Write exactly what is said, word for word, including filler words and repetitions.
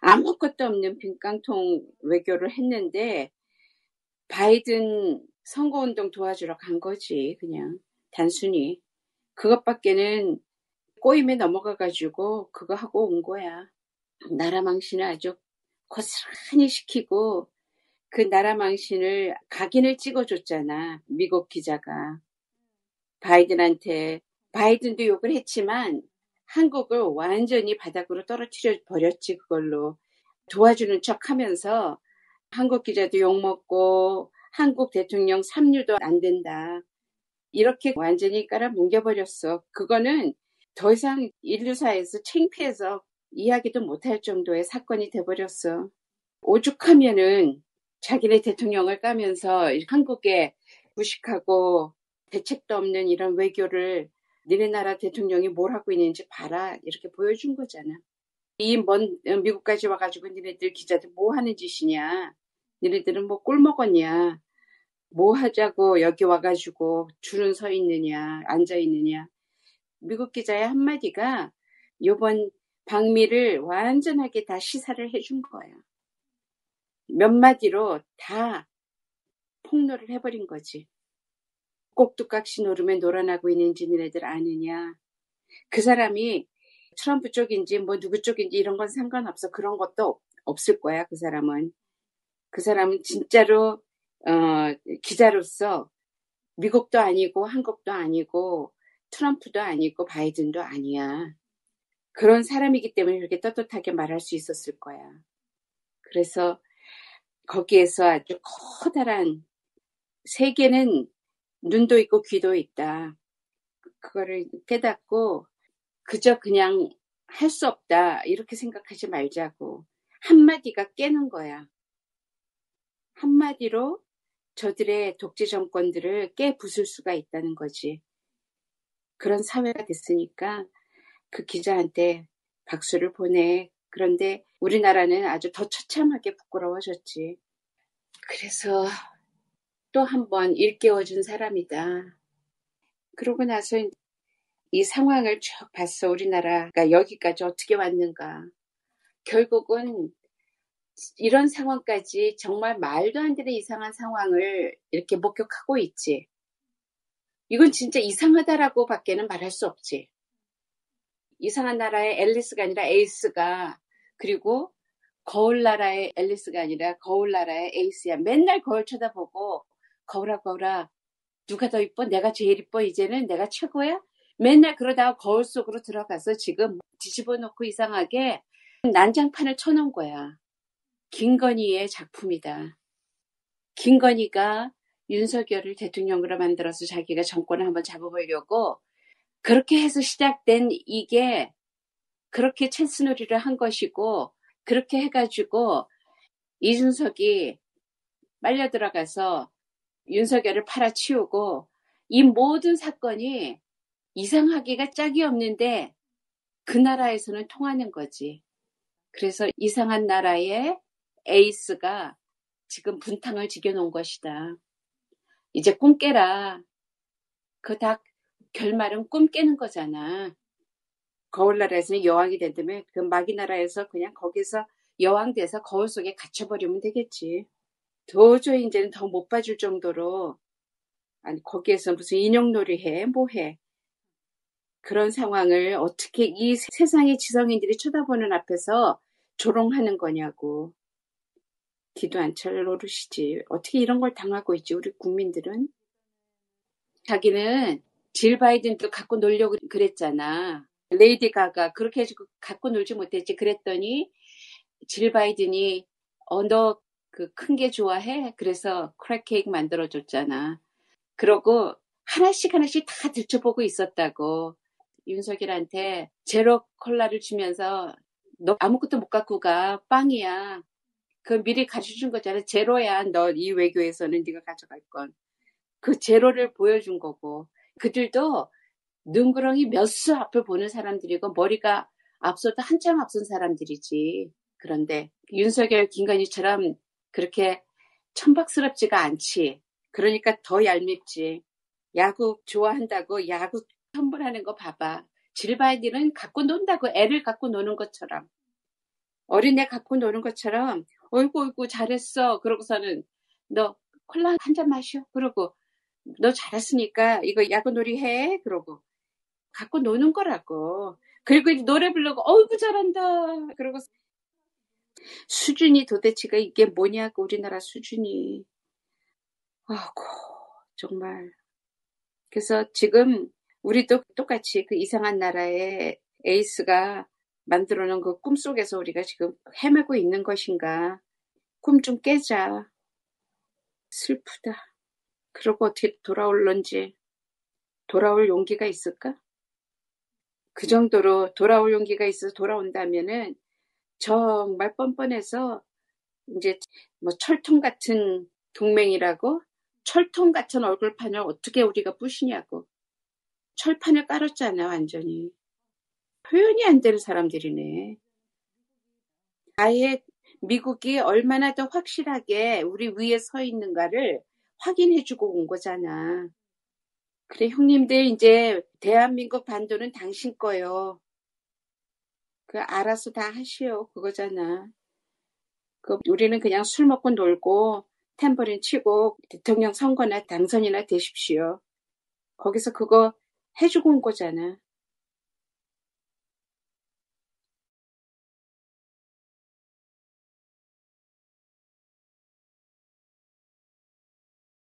아무것도 없는 빈깡통 외교를 했는데 바이든 선거운동 도와주러 간 거지. 그냥 단순히 그것밖에는 꼬임에 넘어가가지고 그거 하고 온 거야. 나라 망신을 아주 고스란히 시키고 그 나라 망신을 각인을 찍어줬잖아. 미국 기자가 바이든한테. 바이든도 욕을 했지만 한국을 완전히 바닥으로 떨어뜨려 버렸지. 그걸로 도와주는 척하면서 한국 기자도 욕먹고 한국 대통령 삼류도 안 된다. 이렇게 완전히 깔아뭉겨버렸어. 그거는 더 이상 인류사에서 창피해서 이야기도 못할 정도의 사건이 돼버렸어. 오죽하면은 자기네 대통령을 까면서 한국에 무식하고 대책도 없는 이런 외교를 니네 나라 대통령이 뭘 하고 있는지 봐라 이렇게 보여준 거잖아. 이 먼 미국까지 와가지고 니네들 기자들 뭐 하는 짓이냐. 니네들은 뭐 꿀 먹었냐. 뭐 하자고 여기 와가지고 줄은 서 있느냐 앉아 있느냐. 미국 기자의 한마디가 이번 방미를 완전하게 다 시사를 해준 거야. 몇 마디로 다 폭로를 해버린 거지. 꼭두각시 노름에 놀아나고 있는지 너네들 아느냐. 그 사람이 트럼프 쪽인지 뭐 누구 쪽인지 이런 건 상관없어. 그런 것도 없을 거야. 그 사람은. 그 사람은 진짜로 어, 기자로서 미국도 아니고 한국도 아니고 트럼프도 아니고 바이든도 아니야. 그런 사람이기 때문에 이렇게 떳떳하게 말할 수 있었을 거야. 그래서 거기에서 아주 커다란 세계는 눈도 있고 귀도 있다. 그거를 깨닫고 그저 그냥 할 수 없다 이렇게 생각하지 말자고. 한마디가 깨는 거야. 한마디로 저들의 독재 정권들을 깨 부술 수가 있다는 거지. 그런 사회가 됐으니까 그 기자한테 박수를 보내. 그런데 우리나라는 아주 더 처참하게 부끄러워졌지. 그래서 또 한 번 일깨워준 사람이다. 그러고 나서 이 상황을 쭉 봤어. 우리나라가 여기까지 어떻게 왔는가. 결국은 이런 상황까지 정말 말도 안 되는 이상한 상황을 이렇게 목격하고 있지. 이건 진짜 이상하다라고 밖에는 말할 수 없지. 이상한 나라의 앨리스가 아니라 에이스가, 그리고 거울 나라의 앨리스가 아니라 거울 나라의 에이스야. 맨날 거울 쳐다보고 거울아 거울아 누가 더 이뻐? 내가 제일 이뻐. 이제는 내가 최고야? 맨날 그러다가 거울 속으로 들어가서 지금 뒤집어 놓고 이상하게 난장판을 쳐놓은 거야. 김건희의 작품이다. 김건희가 윤석열을 대통령으로 만들어서 자기가 정권을 한번 잡아보려고 그렇게 해서 시작된 이게 그렇게 챗스놀이를 한 것이고, 그렇게 해가지고 이준석이 빨려 들어가서 윤석열을 팔아치우고, 이 모든 사건이 이상하기가 짝이 없는데 그 나라에서는 통하는 거지. 그래서 이상한 나라의 에이스가 지금 분탕을 지겨놓은 것이다. 이제 꿈 깨라. 그 다 결말은 꿈 깨는 거잖아. 거울 나라에서는 여왕이 된다면 그 마귀 나라에서 그냥 거기서 여왕 돼서 거울 속에 갇혀버리면 되겠지. 도저히 이제는 더 못 봐줄 정도로, 아니 거기에서 무슨 인형놀이 해 뭐 해. 그런 상황을 어떻게 이 세상의 지성인들이 쳐다보는 앞에서 조롱하는 거냐고. 기도 안 찰 노릇이지. 어떻게 이런 걸 당하고 있지 우리 국민들은. 자기는 질 바이든도 갖고 놀려고 그랬잖아. 레이디 가가 그렇게 해서 갖고 놀지 못했지. 그랬더니 질 바이든이 어 너 그 큰 게 좋아해? 그래서 크랙 케이크 만들어줬잖아. 그러고 하나씩 하나씩 다 들춰보고 있었다고. 윤석열한테 제로 콜라를 주면서 너 아무것도 못 갖고 가. 빵이야. 그 미리 가져준 거잖아. 제로야. 너 이 외교에서는 네가 가져갈 건. 그 제로를 보여준 거고. 그들도 눈구렁이 몇 수 앞을 보는 사람들이고 머리가 앞서도 한참 앞선 사람들이지. 그런데 윤석열, 김건희처럼 그렇게 천박스럽지가 않지. 그러니까 더 얄밉지. 야구 좋아한다고 야구 선물하는 거 봐봐. 질바이들은 갖고 논다고, 애를 갖고 노는 것처럼. 어린애 갖고 노는 것처럼 어이구 어이구 잘했어 그러고서는 너 콜라 한 잔 마셔 그러고 너 잘했으니까 이거 야구놀이 해 그러고 갖고 노는 거라고. 그리고 이제 노래 부르고 어이구 잘한다 그러고 수준이 도대체가 이게 뭐냐고 우리나라 수준이. 아고 정말. 그래서 지금 우리도 똑같이 그 이상한 나라의 에이스가 만들어 놓은 그 꿈속에서 우리가 지금 헤매고 있는 것인가. 꿈 좀 깨자. 슬프다. 그러고 어떻게 돌아올런지. 돌아올 용기가 있을까? 그 정도로 돌아올 용기가 있어서 돌아온다면은 정말 뻔뻔해서 이제 뭐 철통 같은 동맹이라고 철통 같은 얼굴판을 어떻게 우리가 부시냐고. 철판을 깔았잖아 완전히. 표현이 안 되는 사람들이네. 아예 미국이 얼마나 더 확실하게 우리 위에 서 있는가를 확인해주고 온 거잖아. 그래 형님들 이제 대한민국 반도는 당신 거요. 그 알아서 다 하시오 그거잖아. 그 우리는 그냥 술 먹고 놀고 탬버린 치고 대통령 선거나 당선이나 되십시오. 거기서 그거 해주고 온 거잖아.